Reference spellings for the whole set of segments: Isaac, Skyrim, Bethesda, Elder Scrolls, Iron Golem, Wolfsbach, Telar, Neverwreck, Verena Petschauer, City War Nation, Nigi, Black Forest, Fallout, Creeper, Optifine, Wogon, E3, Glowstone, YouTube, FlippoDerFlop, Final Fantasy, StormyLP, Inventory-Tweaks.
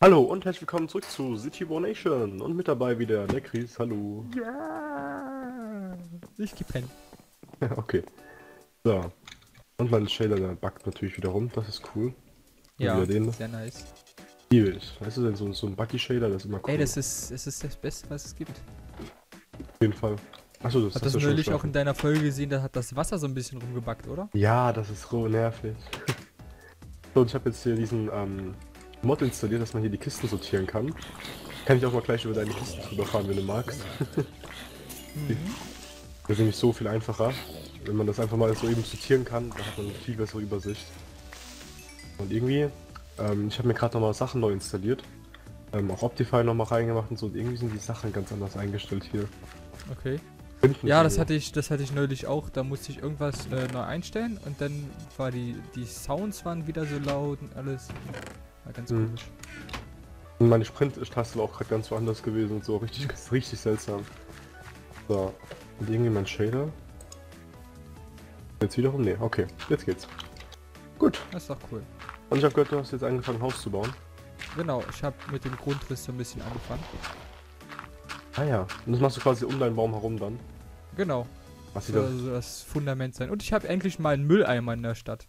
Hallo und herzlich willkommen zurück zu City War Nation und mit dabei wieder der Chris, hallo. Ja, ich gepennt. Ja, okay. So. Und mein Shader, der backt natürlich wieder rum, das ist cool. Ja, das ist sehr nice. Ewig. Weißt du denn, so ein Buggy Shader, das ist immer cool. Ey, das ist das Beste, was es gibt. Auf jeden Fall. Achso, das hast du schon neulich auch in deiner Folge gesehen, da hat das Wasser so ein bisschen rumgebackt, oder? Ja, das ist so nervig. So, und ich habe jetzt hier diesen, Mod installiert, dass man hier die Kisten sortieren kann. Kann ich auch mal gleich über deine Kisten drüberfahren, wenn du magst. Das ist nämlich so viel einfacher. Wenn man das einfach mal so eben sortieren kann, dann hat man eine viel bessere Übersicht. Und irgendwie, ich habe mir gerade nochmal Sachen neu installiert. Auch Optifine nochmal reingemacht und so. Und irgendwie sind die Sachen ganz anders eingestellt hier. Okay. Ja, das hatte ich neulich auch. Da musste ich irgendwas neu einstellen und dann war die Sounds waren wieder so laut und alles. Ganz komisch. Und meine Sprint-Taste war auch gerade ganz woanders gewesen und so, richtig seltsam. So, und irgendwie mein Shader. Jetzt wiederum? Ne, okay, jetzt geht's. Gut. Das ist doch cool. Und ich habe gehört, du hast jetzt angefangen, ein Haus zu bauen. Genau, ich habe mit dem Grundriss so ein bisschen angefangen. Ah ja, und das machst du quasi um deinen Baum herum dann? Genau. Was soll also das Fundament sein. Und ich habe endlich mal einen Mülleimer in der Stadt.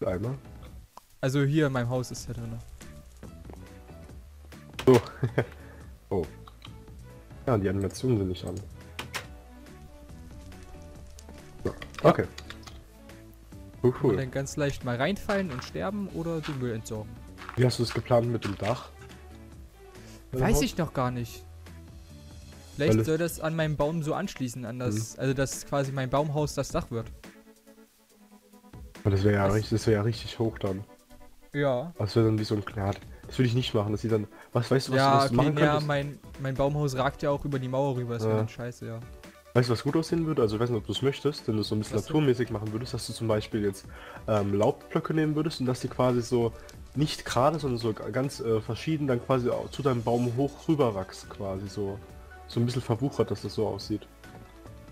Mülleimer? Also hier in meinem Haus ist der drin. So. Oh. Ja, die Animationen sind nicht an. So. Okay. Oh, cool. Dann ganz leicht mal reinfallen und sterben oder den Müll entsorgen. Wie hast du das geplant mit dem Dach? Weiß ich noch gar nicht. Vielleicht soll das an meinem Baum so anschließen, an das, also dass quasi mein Baumhaus das Dach wird. Das wäre ja, richtig hoch dann. Ja. Das wäre dann wie so ein Knad. Das würde ich nicht machen, das sieht dann... Was, weißt du, was du machen könntest? Ja, mein Baumhaus ragt ja auch über die Mauer rüber, das wäre dann scheiße, ja. Weißt du, was gut aussehen würde? Also ich weiß nicht, ob du es möchtest, wenn du es so ein bisschen naturmäßig machen würdest, dass du zum Beispiel jetzt Laubblöcke nehmen würdest und dass die quasi so nicht gerade, sondern so ganz verschieden dann quasi zu deinem Baum hoch rüber ragst, quasi so. So ein bisschen verwuchert, dass das so aussieht.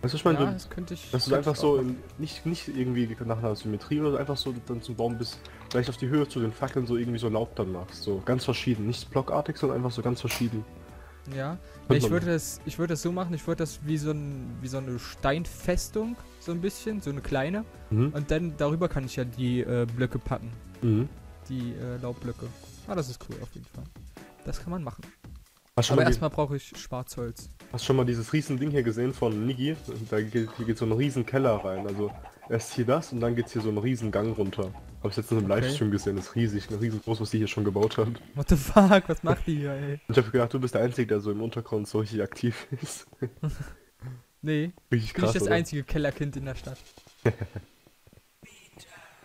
Weißt du, ich meine, ja, das könnte ich, dass du einfach so nicht irgendwie nach einer Symmetrie oder so, einfach so dann zum Baum bis vielleicht auf die Höhe zu den Fackeln so irgendwie so Laub dann machst. So ganz verschieden, nicht blockartig, sondern einfach so ganz verschieden. Ja, ich würde das so machen, ich würde das wie so eine Steinfestung, so ein bisschen, so eine kleine. Und dann darüber kann ich ja die Blöcke packen. Die Laubblöcke. Ah, das ist cool auf jeden Fall. Das kann man machen. Aber erstmal brauche ich Schwarzholz. Hast schon mal dieses riesen Ding hier gesehen von Nigi? Da geht so ein riesen Keller rein. Also erst hier das und dann geht's hier so einen riesen Gang runter. Habe ich jetzt in einem Livestream gesehen, das ist riesig, riesengroß, was die hier schon gebaut haben. What the fuck, was macht die hier, ey? Ich habe gedacht, du bist der Einzige, der so im Untergrund so richtig aktiv ist. Nee, richtig krass, bin ich das einzige Kellerkind in der Stadt.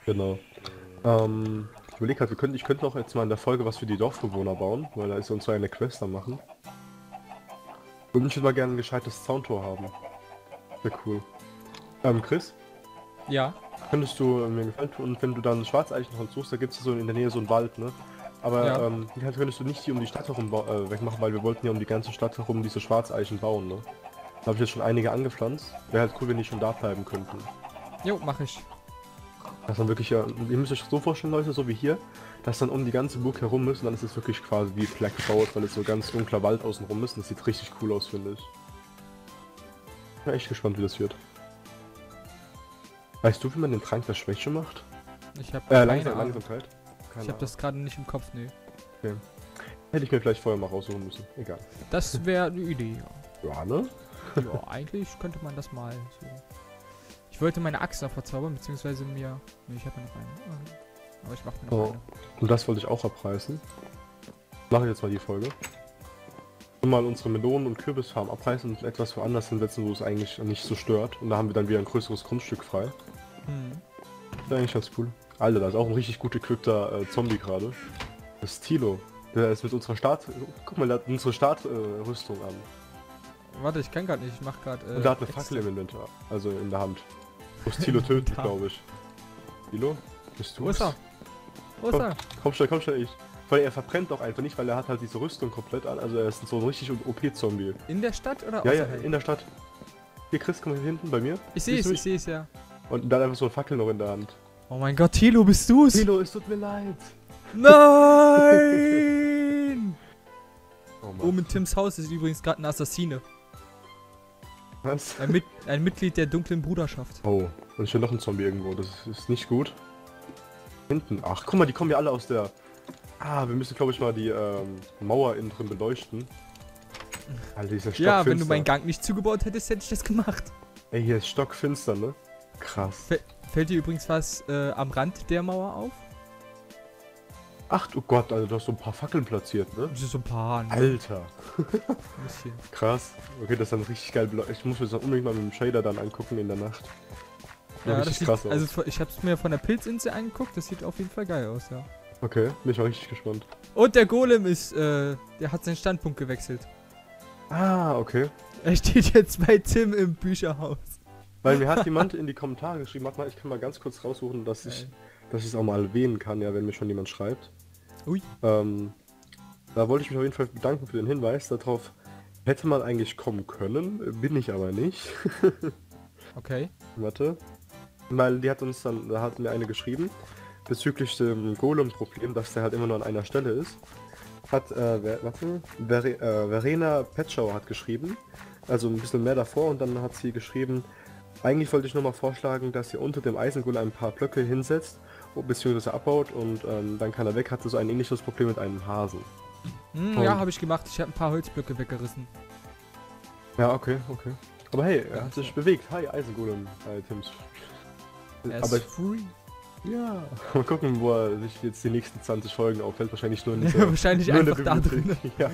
Genau. Ich überlege halt, ich könnte auch jetzt mal in der Folge was für die Dorfbewohner bauen, weil da ist uns so eine Quest am machen. Und ich würde mal gerne ein gescheites Zauntor haben. Sehr cool. Chris? Ja? Könntest du mir gefallen tun, und wenn du dann Schwarzeichenholz suchst, da gibt es so in der Nähe so einen Wald, ne? Aber ja. Könntest du nicht die um die Stadt herum wegmachen, weil wir wollten ja um die ganze Stadt herum diese Schwarzeichen bauen, ne? Da habe ich jetzt schon einige angepflanzt. Wäre halt cool, wenn die schon da bleiben könnten. Jo, mache ich. Das dann wirklich, ja, ihr müsst euch so vorstellen, Leute, so wie hier, dass dann um die ganze Burg herum ist und dann ist es wirklich quasi wie Black Forest, weil es so ganz dunkler Wald außenrum ist und das sieht richtig cool aus, finde ich. Ich bin echt gespannt, wie das wird. Weißt du, wie man den Trank der Schwäche macht? Ich hab Langsamkeit? Ich hab das gerade nicht im Kopf, nee. Okay. Hätte ich mir vielleicht vorher mal raussuchen müssen, egal. Das wäre eine Idee, ja. Ja, ne? Ja, eigentlich könnte man das mal so... Ich wollte meine Axt noch verzaubern, beziehungsweise mir... Ne, ich habe noch eine. Aber ich mache mir noch eine. Und das wollte ich auch abreißen. Mache ich jetzt mal die Folge. Und mal unsere Melonen- und Kürbisfarm abreißen und etwas woanders hinsetzen, wo es eigentlich nicht so stört. Und da haben wir dann wieder ein größeres Grundstück frei. Das ist eigentlich ganz cool. Alter, da ist auch ein richtig gut equipter Zombie gerade. Das ist Tilo. Der ist mit unserer Guck mal, der hat unsere Startrüstung an. Warte, ich kann gerade nicht, ich mach gerade... Und der hat eine Fackel im Inventar, also in der Hand. Muss Tilo töten, glaube ich. Tilo? Bist du? Wo ist er? Wo ist er? Komm schnell, ich. Weil er verbrennt doch einfach nicht, weil er hat halt diese Rüstung komplett an. Also er ist so ein richtig OP-Zombie. In der Stadt oder außerhalb? Ja, in der Stadt. Hier, Chris, komm hier hinten bei mir. Ich sehe es, ich sehe es, ja. Und dann einfach so eine Fackel noch in der Hand. Oh mein Gott, Tilo, bist du's? Tilo, es tut mir leid. Nein! oben in Tims Haus ist übrigens gerade eine Assassine. Was? Ein Mitglied der dunklen Bruderschaft. Oh, und ich höre noch ein Zombie irgendwo, das ist nicht gut. Hinten, ach guck mal, die kommen ja alle aus der... Ah, wir müssen glaube ich mal die Mauer innen drin beleuchten. Alter, dieser Stockfinster. Ja, wenn du meinen Gang nicht zugebaut hättest, hätte ich das gemacht. Ey, hier ist stockfinster, ne? Krass. Fällt dir übrigens was am Rand der Mauer auf? Ach du Gott, also du hast so ein paar Fackeln platziert, ne? Das ist so ein paar, ne? Alter. Krass. Okay, das ist dann richtig geil. Ich muss mir das unbedingt mal mit dem Shader dann angucken in der Nacht. Ja, das sieht krass aus. Also ich hab's mir von der Pilzinsel angeguckt, das sieht auf jeden Fall geil aus, ja. Okay, bin ich auch richtig gespannt. Und der Golem ist, der hat seinen Standpunkt gewechselt. Ah, okay. Er steht jetzt bei Tim im Bücherhaus. Weil mir hat jemand in die Kommentare geschrieben, warte mal, ich kann mal ganz kurz raussuchen, dass ich es auch mal erwähnen kann, ja, wenn mir schon jemand schreibt. Ui. Da wollte ich mich auf jeden Fall bedanken für den Hinweis. Darauf hätte man eigentlich kommen können, bin ich aber nicht. Okay. Warte. Weil die hat uns dann, da hat mir eine geschrieben, bezüglich dem Golem-Problem, dass der halt immer nur an einer Stelle ist. Hat, Verena Petschauer hat geschrieben, also ein bisschen mehr davor, und dann hat sie geschrieben, eigentlich wollte ich nur mal vorschlagen, dass ihr unter dem Eisengolem ein paar Blöcke hinsetzt, beziehungsweise abbaut, und dann kann er weg. Hat so ein ähnliches Problem mit einem Hasen. Ja, habe ich gemacht. Ich habe ein paar Holzblöcke weggerissen. Ja, okay, okay. Aber hey, er hat sich bewegt. Hi, Eisengolem. Hi, Tims. Aber ist free. Ja. Mal gucken, wo er sich jetzt die nächsten 20 Folgen auffällt. Wahrscheinlich nur in der Bibliothek. Wahrscheinlich einfach da drin. Ja,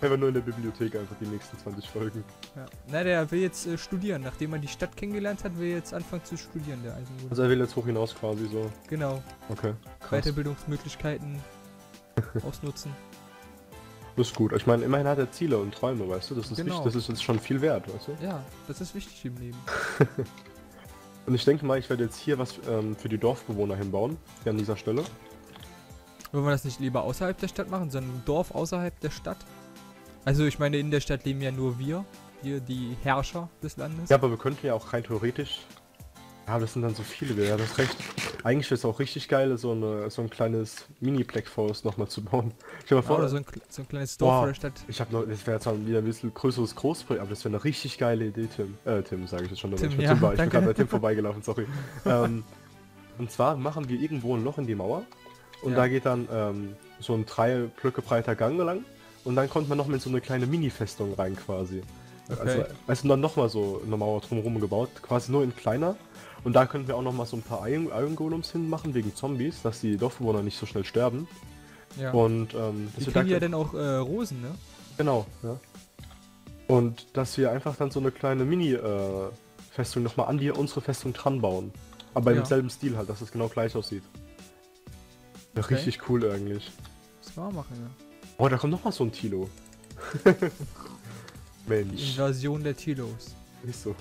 einfach nur in der Bibliothek einfach die nächsten 20 Folgen. Ja. Na, der will jetzt studieren. Nachdem er die Stadt kennengelernt hat, will er jetzt anfangen zu studieren, der Eisenboden. Also er will jetzt hoch hinaus quasi so. Genau. Okay, krass. Weiterbildungsmöglichkeiten ausnutzen. Das ist gut. Ich meine, immerhin hat er Ziele und Träume, weißt du? Das ist wichtig. Das ist jetzt schon viel wert, weißt du? Ja, das ist wichtig im Leben. Und ich denke mal, ich werde jetzt hier was für die Dorfbewohner hinbauen, hier an dieser Stelle. Wollen wir das nicht lieber außerhalb der Stadt machen, sondern ein Dorf außerhalb der Stadt? Also ich meine, in der Stadt leben ja nur wir die Herrscher des Landes. Ja, aber wir könnten ja auch rein theoretisch... Ja, das sind dann so viele, ja, das ist recht. Eigentlich ist es auch richtig geil, so ein kleines Mini-Black Forest nochmal zu bauen. Ich habe vor, so ein kleines Dorf vor der Stadt. Ich habe noch, das wäre zwar wieder ein bisschen größeres Großprojekt, aber das wäre eine richtig geile Idee, Tim. Tim, sage ich jetzt schon. Ich bin gerade bei Tim vorbeigelaufen, sorry. Und zwar machen wir irgendwo ein Loch in die Mauer und da geht dann so ein 3 Blöcke breiter Gang lang und dann kommt man noch mit so eine kleine Mini-Festung rein quasi. Okay. Also dann nochmal so eine Mauer drumherum gebaut, quasi nur in kleiner. Und da könnten wir auch noch mal so ein paar Iron-Golems hinmachen, wegen Zombies, dass die Dorfbewohner nicht so schnell sterben. Ja. Und, die kriegen ja dann auch Rosen, ne? Genau, ja. Und dass wir einfach dann so eine kleine Mini-Festung nochmal an unsere Festung dran bauen. Aber im selben Stil halt, dass es genau gleich aussieht. Ja, okay. Richtig cool eigentlich. Das kann man machen, ja. Oh, da kommt nochmal so ein Tilo. Mensch. Die Invasion der Tilos. Ist so.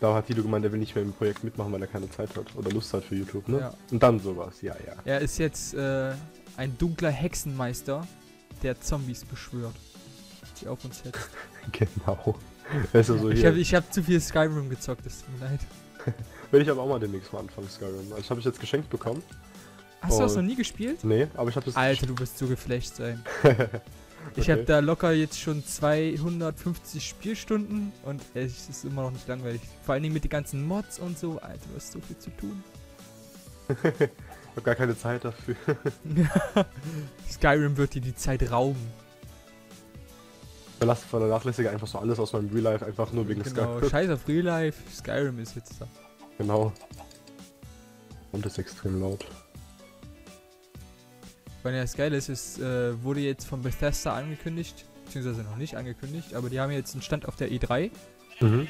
Da hat Tilo gemeint, er will nicht mehr im Projekt mitmachen, weil er keine Zeit hat oder Lust hat für YouTube, ne? Ja. Und dann sowas, ja. Er ist jetzt ein dunkler Hexenmeister, der Zombies beschwört, die auf uns hetzt. Genau. Also ich hab zu viel Skyrim gezockt, das tut mir leid. Will ich aber auch mal demnächst mal anfangen, Skyrim. Also, ich habe es jetzt geschenkt bekommen. Hast du das noch nie gespielt? Nee, aber ich habe das... Alter, du wirst so geflasht sein. Okay. Ich habe da locker jetzt schon 250 Spielstunden und es ist immer noch nicht langweilig. Vor allen Dingen mit den ganzen Mods und so. Alter, du hast so viel zu tun. Ich habe gar keine Zeit dafür. Skyrim wird dir die Zeit rauben. Ich vernachlässige einfach so alles aus meinem Real Life, einfach nur wegen Skyrim. Scheiß auf Real Life, Skyrim ist jetzt da. Genau. Und ist extrem laut. Weil das Geile ist, es wurde jetzt von Bethesda angekündigt, beziehungsweise noch nicht angekündigt, aber die haben jetzt einen Stand auf der E3. Mhm.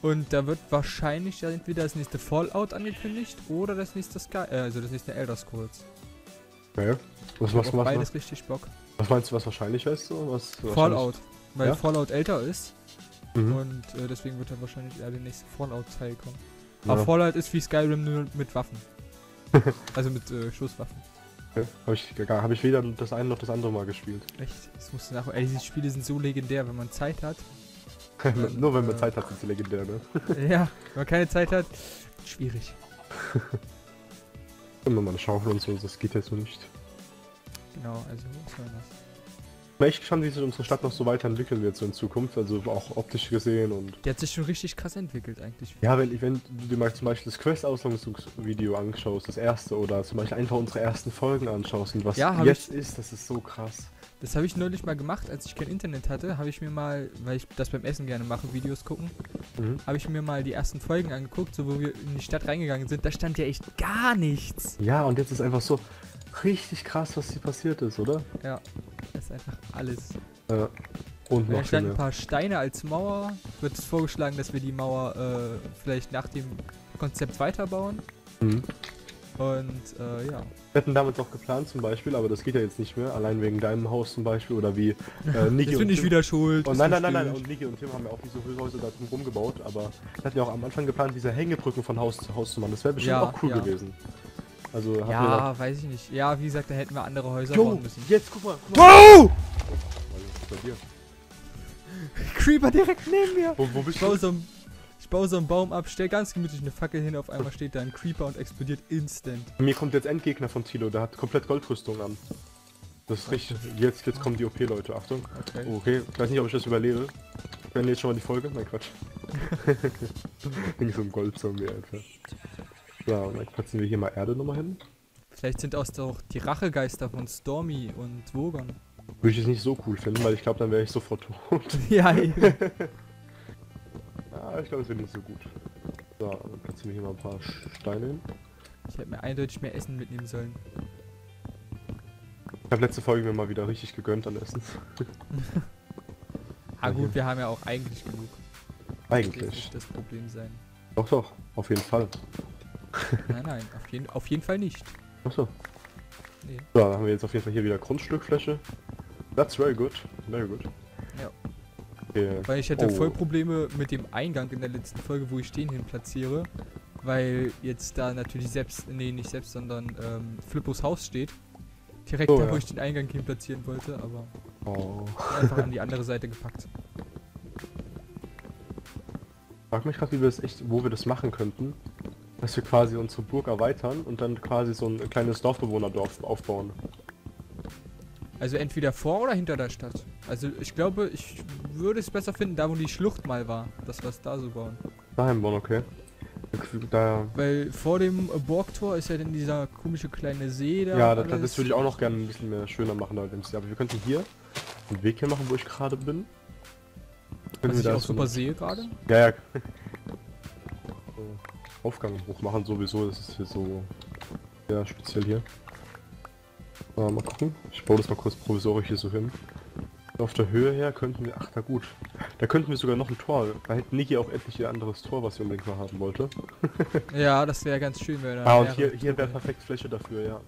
Und da wird wahrscheinlich entweder das nächste Fallout angekündigt oder das nächste Elder Scrolls. Okay. Was beides richtig Bock. Was meinst du, was wahrscheinlich heißt so? Fallout, weil Fallout älter ist und deswegen wird dann wahrscheinlich eher der nächste Fallout-Teil kommen. Ja. Aber Fallout ist wie Skyrim nur mit Waffen. Also mit Schusswaffen. Okay. Hab ich weder das eine noch das andere mal gespielt. Echt? Das musst du nachholen. Ey, diese Spiele sind so legendär, wenn man Zeit hat. Dann, nur wenn man Zeit hat, sind sie legendär, ne? Ja, wenn man keine Zeit hat, schwierig. Immer mal eine Schaufel und so, das geht jetzt so nicht. Genau, also was war das? Ich bin schon, wie sich unsere Stadt noch so weiterentwickeln wird so in Zukunft, also auch optisch gesehen und... Die hat sich schon richtig krass entwickelt eigentlich. Ja, wenn du dir mal zum Beispiel das Quest-Auslösungsvideo anschaust, das erste, oder zum Beispiel einfach unsere ersten Folgen anschaust und was jetzt ist, das ist so krass. Das habe ich neulich mal gemacht, als ich kein Internet hatte, habe ich mir mal, weil ich das beim Essen gerne mache, Videos gucken, habe ich mir mal die ersten Folgen angeguckt, so wo wir in die Stadt reingegangen sind, da stand ja echt gar nichts. Ja, und jetzt ist einfach so richtig krass, was hier passiert ist, oder? Ja. Das ist einfach alles. Ja. Und noch da standen ein paar Steine als Mauer. Wird vorgeschlagen, dass wir die Mauer vielleicht nach dem Konzept weiterbauen. Und ja. Wir hätten damals auch geplant zum Beispiel, aber das geht ja jetzt nicht mehr. Allein wegen deinem Haus zum Beispiel oder wie Nigi das bin ich wieder schuld. Und nein. Und Nigi und Tim haben ja auch diese Höhlhäuser da drum rumgebaut, aber wir hatten ja auch am Anfang geplant, diese Hängebrücken von Haus zu machen. Das wäre bestimmt auch cool gewesen. Also, ja, weiß ich nicht. Ja, wie gesagt, da hätten wir andere Häuser bauen müssen. Jetzt guck mal. Oh! Was ist bei dir? Creeper direkt neben mir. Wo bist du? Ich baue so einen Baum ab, stell ganz gemütlich eine Fackel hin, auf einmal steht da ein Creeper und explodiert instant. Mir kommt jetzt Endgegner von Tilo, der hat komplett Goldrüstung an. Das ist richtig. Jetzt kommen die OP-Leute, Achtung. Okay, ich weiß nicht, ob ich das überlebe. Wenn jetzt schon mal die Folge? Nein, Quatsch. Ding so ein Goldzombie, Alter. So, dann kratzen wir hier mal Erde nochmal hin. Vielleicht sind auch die Rachegeister von Stormy und Wogan. Würde ich es nicht so cool finden, weil ich glaube, dann wäre ich sofort tot. Ja, eben. Ja, ich glaube, es wird nicht so gut. So, dann kratzen wir hier mal ein paar Steine hin. Ich hätte mir eindeutig mehr Essen mitnehmen sollen. Ich habe letzte Folge mir mal wieder richtig gegönnt an Essen. Ah gut, wir haben ja auch eigentlich genug. Eigentlich. Das wird nicht das Problem sein. Doch, doch, auf jeden Fall. Nein, auf jeden Fall nicht. Achso. Nee. So, da haben wir jetzt auf jeden Fall hier wieder Grundstückfläche. That's very good. Very good. Ja. Okay. Weil ich hatte voll Probleme mit dem Eingang in der letzten Folge, wo ich den hin platziere. Weil jetzt da natürlich nicht selbst, sondern Flippos Haus steht. Direkt da, wo ich den Eingang hin platzieren wollte, aber einfach an die andere Seite gepackt. Ich frag mich gerade, wo wir das machen könnten. Dass wir quasi unsere Burg erweitern und dann quasi so ein kleines Dorfbewohnerdorf aufbauen. Also entweder vor oder hinter der Stadt. Also ich glaube, ich würde es besser finden, da wo die Schlucht mal war, dass wir es da so bauen. Daheim bauen, okay. Da weil vor dem Burgtor ist ja dann dieser komische kleine See da. Ja, das würde ich auch noch gerne ein bisschen mehr schöner machen. Aber wir könnten hier einen Weg hier machen, wo ich gerade bin. Was ich auch super sehe gerade? Ja, ja. Aufgang hoch machen sowieso, das ist hier so sehr speziell hier. Mal gucken, ich baue das mal kurz provisorisch hier so hin. Auf der Höhe her könnten wir, na gut, da könnten wir sogar noch ein Tor, da hätten Niki auch endlich ein anderes Tor, was sie unbedingt mal haben wollte. Ja, das wäre ganz schön, wenn und hier wäre perfekt Fläche dafür, ja.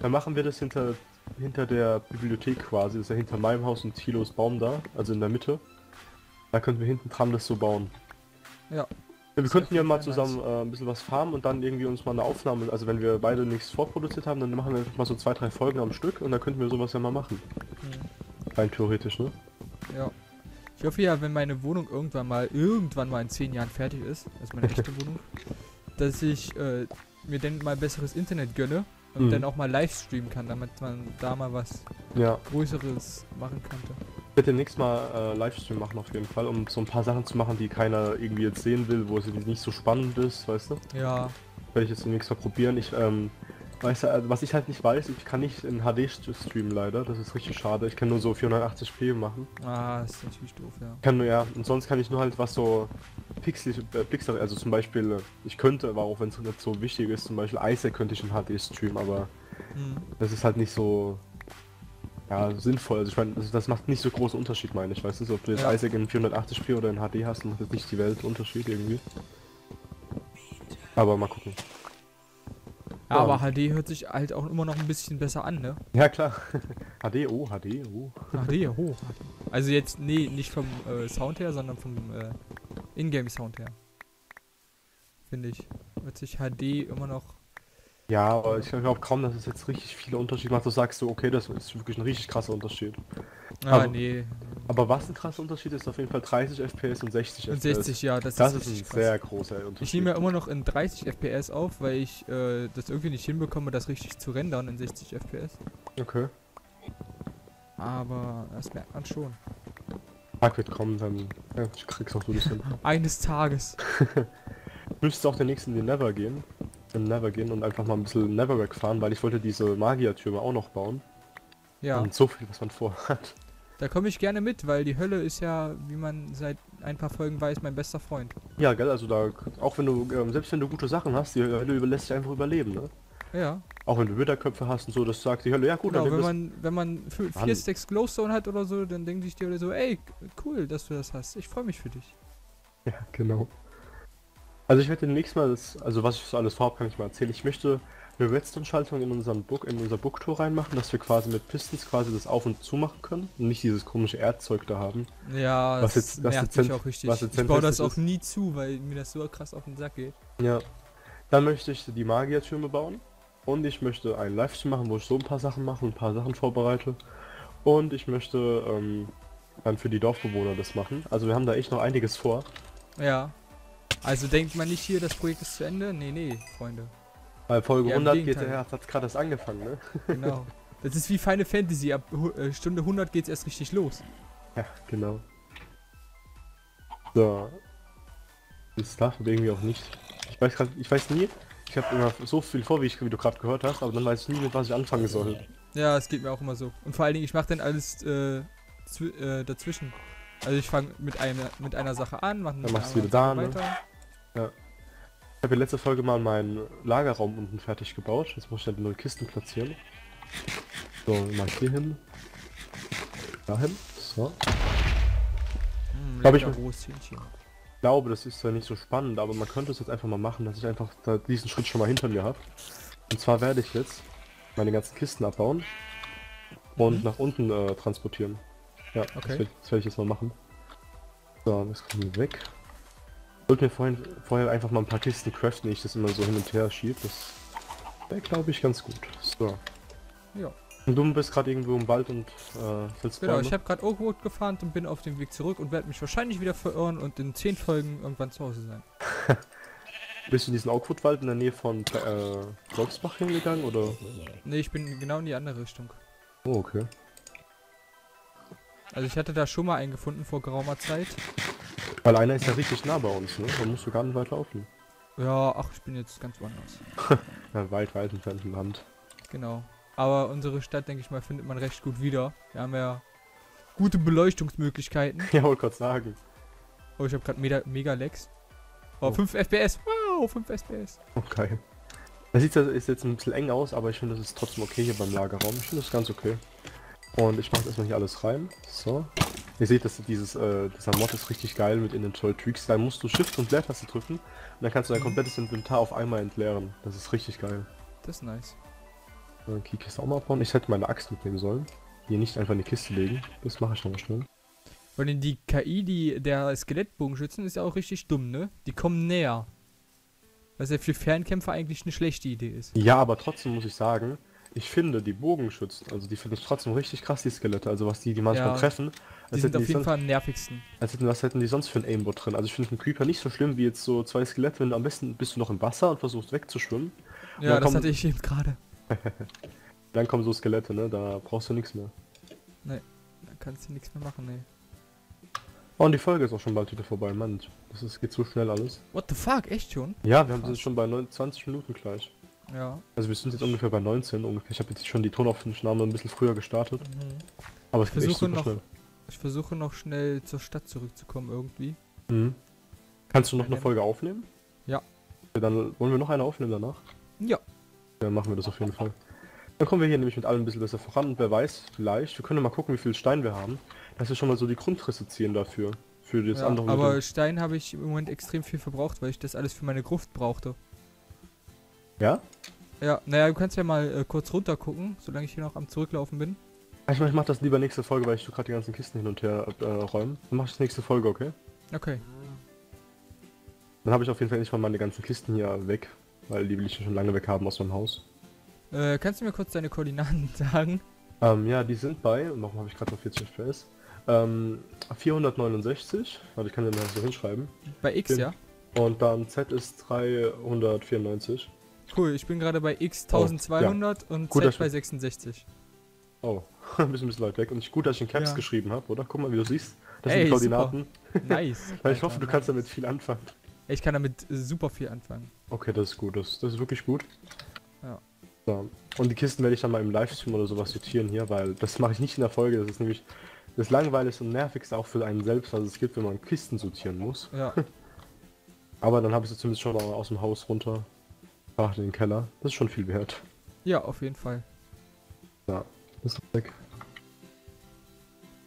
Dann machen wir das hinter der Bibliothek quasi, das ist ja hinter meinem Haus und Thilos Baum da, also in der Mitte. Da könnten wir hinten dran das so bauen. Ja. Wir könnten ja mal zusammen ein bisschen was farmen und dann irgendwie uns mal eine Aufnahme, also wenn wir beide nichts vorproduziert haben, dann machen wir einfach mal so 2-3 Folgen am Stück und dann könnten wir sowas ja mal machen. Rein theoretisch, ne? Ja. Ich hoffe ja, wenn meine Wohnung irgendwann mal in 10 Jahren fertig ist, also meine echte Wohnung, dass ich mir dann mal besseres Internet gönne und dann auch mal live streamen kann, damit man da mal was Größeres machen könnte. Ich werde demnächst mal Livestream machen auf jeden Fall, um so ein paar Sachen zu machen, die keiner irgendwie jetzt sehen will, wo es nicht so spannend ist, weißt du? Ja. Werde ich jetzt demnächst mal probieren. Ich, weißt du, was ich halt nicht weiß, ich kann nicht in HD streamen leider, das ist richtig schade. Ich kann nur so 480p machen. Ah, das ist natürlich doof, ja. Kann nur, ja, und sonst kann ich nur halt was so Pixel, also zum Beispiel, ich könnte, aber auch wenn es nicht so wichtig ist, zum Beispiel Isaac könnte ich in HD streamen, aber das ist halt nicht so... Ja, sinnvoll. Also ich meine, das macht nicht so großen Unterschied, meine ich. Weißt du, ob du jetzt Isaac in 480p oder in HD hast, macht jetzt nicht die Welt Unterschied irgendwie. Aber mal gucken. Ja, aber HD hört sich halt auch immer noch ein bisschen besser an, ne? Ja, klar. HD. Also jetzt, nee, nicht vom Sound her, sondern vom Ingame-Sound her. Finde ich. Hört sich HD immer noch... Ja, aber ich glaube kaum, dass es jetzt richtig viele Unterschiede macht. Du sagst so, okay, das ist wirklich ein richtig krasser Unterschied. Ah, nee. Aber was ein krasser Unterschied ist, auf jeden Fall 30 FPS und 60 FPS. Und 60, ja, das ist ein sehr großer Unterschied. Ich nehme ja immer noch in 30 FPS auf, weil ich das irgendwie nicht hinbekomme, das richtig zu rendern in 60 FPS. Okay. Aber das merkt man schon. Tag wird kommen, dann ich krieg's auch so ein bisschen. Eines Tages. Müsste auch der nächste in den Never gehen. Im Never gehen und einfach mal ein bisschen Neverwreck fahren, weil ich wollte diese Magiertürme auch noch bauen. Ja. Und so viel, was man vorhat. Da komme ich gerne mit, weil die Hölle ist ja, wie man seit ein paar Folgen weiß, mein bester Freund. Ja, gell, also da, auch wenn du, selbst wenn du gute Sachen hast, die Hölle lässt sich einfach überleben, ne? Ja. Auch wenn du Ritterköpfe hast und so, das sagt die Hölle, ja gut, genau, dann wenn man 4 Stacks Glowstone hat oder so, dann denkt sich die Hölle so, ey, cool, dass du das hast, ich freue mich für dich. Ja, genau. Also ich werde demnächst mal das, also was ich so alles vorhabe, kann ich mal erzählen. Ich möchte eine Redstone-Schaltung in unser Booktor reinmachen, dass wir quasi mit Pistons quasi das auf und zu machen können und nicht dieses komische Erdzeug da haben. Ja, was das nervt mich auch richtig. Ich baue das auch nie zu, weil mir das so krass auf den Sack geht. Ja, dann möchte ich die Magiertürme bauen und ich möchte einen Livestream machen, wo ich so ein paar Sachen mache, ein paar Sachen vorbereite und ich möchte dann für die Dorfbewohner das machen. Also wir haben da echt noch einiges vor. Ja. Also denkt man nicht hier, das Projekt ist zu Ende? Nee, nee, Freunde. Bei Folge ja, 100 GTA hat gerade erst angefangen, ne? Genau. Das ist wie Final Fantasy, ab Stunde 100 geht's erst richtig los. Ja, genau. So. Das darf irgendwie auch nicht. Ich weiß nie, ich habe immer so viel vor, wie du gerade gehört hast, aber dann weiß ich nie, mit was ich anfangen soll. Ja, es geht mir auch immer so. Und vor allen Dingen, ich mache dann alles dazwischen. Also ich fange mit einer Sache an, dann machst du wieder da, ne? Ja. Ich habe die letzte Folge mal meinen Lagerraum unten fertig gebaut. Jetzt muss ich halt neue Kisten platzieren. So, mal hier hin. Dahin. So. Ich glaube, das ist ja nicht so spannend, aber man könnte es jetzt einfach mal machen, dass ich einfach da diesen Schritt schon mal hinter mir habe. Und zwar werde ich jetzt meine ganzen Kisten abbauen und nach unten transportieren. Ja, okay. Das werde ich jetzt mal machen. So, das kommt hier weg. Ich wollte mir vorher einfach mal ein paar Kisten craften, ich das immer so hin und her schiebe. Das wäre, glaube ich, ganz gut. So. Ja. Und du bist gerade irgendwo im Wald und willst Bäume? Genau, ich habe gerade Oakwood gefahren und bin auf dem Weg zurück und werde mich wahrscheinlich wieder verirren und in 10 Folgen irgendwann zu Hause sein. Bist du in diesen Oakwood-Wald in der Nähe von Wolfsbach hingegangen, oder? Nee, ich bin genau in die andere Richtung. Oh, okay. Also ich hatte da schon mal einen gefunden vor geraumer Zeit. Weil einer ist ja richtig nah bei uns, ne? Da musst du gar nicht weit laufen. Ja, ach, ich bin jetzt ganz woanders. Ja, weit entfernt im Land. Genau. Aber unsere Stadt, denke ich mal, findet man recht gut wieder. Wir haben ja gute Beleuchtungsmöglichkeiten. Ja, wollte gerade sagen. Oh, ich habe gerade mega Lags. Oh, 5 FPS. Wow, 5 FPS. Okay. Das ist jetzt ein bisschen eng aus, aber ich finde, das ist trotzdem okay hier beim Lagerraum. Ich finde, das ist ganz okay. Und ich mache erstmal hier alles rein. So. Ihr seht, dass dieser Mod ist richtig geil mit Inventory-Tweaks. Da musst du Shift und Leertaste drücken und dann kannst du dein komplettes Inventar auf einmal entleeren. Das ist richtig geil. Das ist nice. Dann Kiste auch mal abbauen. Ich hätte meine Axt mitnehmen sollen. Hier nicht einfach in die Kiste legen. Das mache ich noch mal schnell. Und die KI, der Skelettbogenschützen, ist ja auch richtig dumm, ne? Die kommen näher. Was ja für Fernkämpfer eigentlich eine schlechte Idee ist. Ja, aber trotzdem muss ich sagen, ich finde die Bogenschützen, also die finde ich trotzdem richtig krass, die Skelette, also was die manchmal treffen. Die sind auf jeden Fall am nervigsten. Was hätten die sonst für ein Aimbot drin? Also ich finde einen Creeper nicht so schlimm wie jetzt so 2 Skelette, wenn am besten bist du noch im Wasser und versuchst wegzuschwimmen. Ja, das hatte ich eben gerade. Dann kommen so Skelette, ne? Da brauchst du nichts mehr. Nee, da kannst du nichts mehr machen, ne. Oh, und die Folge ist auch schon bald wieder vorbei, Mann. Das geht so schnell alles. What the fuck, echt schon? Ja, wir haben das schon bei 20 Minuten gleich. Ja. Also wir sind jetzt ungefähr bei 19 ungefähr. Ich habe jetzt schon die Tonaufnahme ein bisschen früher gestartet. Aber es geht echt super schnell. Ich versuche noch schnell zur Stadt zurückzukommen irgendwie. Kannst du noch eine Folge aufnehmen? Ja. Dann wollen wir noch eine aufnehmen danach? Ja. Dann machen wir das auf jeden Fall. Dann kommen wir hier nämlich mit allem ein bisschen besser voran und wer weiß, vielleicht, wir können mal gucken, wie viel Stein wir haben, dass wir schon mal so die Grundrisse ziehen dafür. Für das andere. Aber Stein habe ich im Moment extrem viel verbraucht, weil ich das alles für meine Gruft brauchte. Ja? Ja, naja, du kannst ja mal kurz runter gucken, solange ich hier noch am Zurücklaufen bin. Ich mach das lieber nächste Folge, weil ich gerade die ganzen Kisten hin und her räumen. Dann mach ich das nächste Folge, okay? Okay. Dann habe ich auf jeden Fall nicht mal meine ganzen Kisten hier weg, weil die will ich schon lange weg haben aus meinem Haus. Kannst du mir kurz deine Koordinaten sagen? Ja, die sind bei, und warum habe ich gerade noch 40 FPS? 469, warte, ich kann den mal so hinschreiben. Bei X, ja? Und dann Z ist 394. Cool, ich bin gerade bei X 1200 und Z bei 66. Oh. ein bisschen weit weg. Und gut, dass ich in Caps geschrieben habe, oder? Guck mal, wie du siehst. Das sind die Koordinaten. Super. Nice. Alter, ich hoffe, du kannst damit viel anfangen. Ich kann damit super viel anfangen. Okay, das ist gut. Das ist wirklich gut. Ja. So. Und die Kisten werde ich dann mal im Livestream oder sowas sortieren hier, weil das mache ich nicht in der Folge. Das ist nämlich das Langweiligste und Nervigste auch für einen selbst, was es gibt, wenn man Kisten sortieren muss. Ja. Aber dann habe ich sie zumindest schon mal aus dem Haus runter, in den Keller. Das ist schon viel wert. Ja, auf jeden Fall. Ja, das ist weg.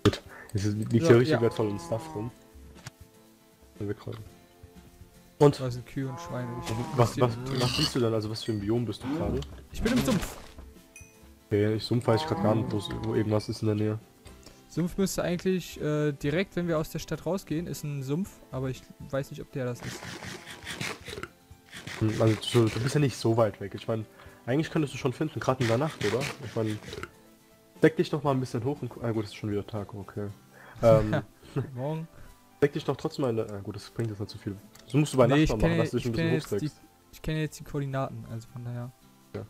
Gut. Jetzt liegt hier richtig wertvollen Stuff rum. Und da sind Kühe und Schweine. Was siehst du denn? Also was für ein Biom bist du gerade? Ich bin im Sumpf. Okay, ich sumpf weiß ich gerade gar nicht, wo irgendwas ist in der Nähe. Sumpf müsste eigentlich direkt, wenn wir aus der Stadt rausgehen, ist ein Sumpf, aber ich weiß nicht, ob der das ist. Also du bist ja nicht so weit weg. Ich meine, eigentlich könntest du schon finden, gerade in der Nacht, oder? Ich meine, deck dich doch mal ein bisschen hoch und... Ah gut, es ist schon wieder Tag, okay. Morgen. Deck dich doch trotzdem mal in der... Ah gut, das bringt jetzt nicht so viel. So musst du bei Nacht machen, dass du dich ein bisschen hochsteckst. Ich kenne jetzt die Koordinaten, also von daher. Ja.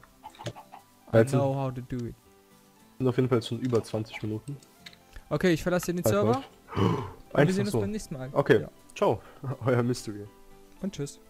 I know how to do it. Sind auf jeden Fall jetzt schon über 20 Minuten. Okay, ich verlasse den Server. Wir sehen uns beim nächsten Mal. Okay, ciao. Euer Mystery. Und tschüss.